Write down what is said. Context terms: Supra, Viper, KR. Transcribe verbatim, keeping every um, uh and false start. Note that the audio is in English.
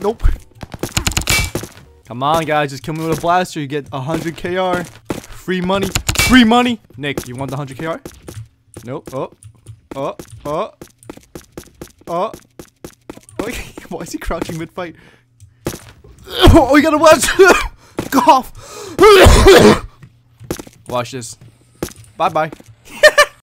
Nope. Come on, guys. Just kill me with a blaster. You get one hundred K R. Free money. Free money. Nick, you want the one hundred K R? Nope. Oh. Oh. Oh. Oh. Why is he crouching mid-fight? Oh, we got a blaster. Cough. Watch this. Bye-bye.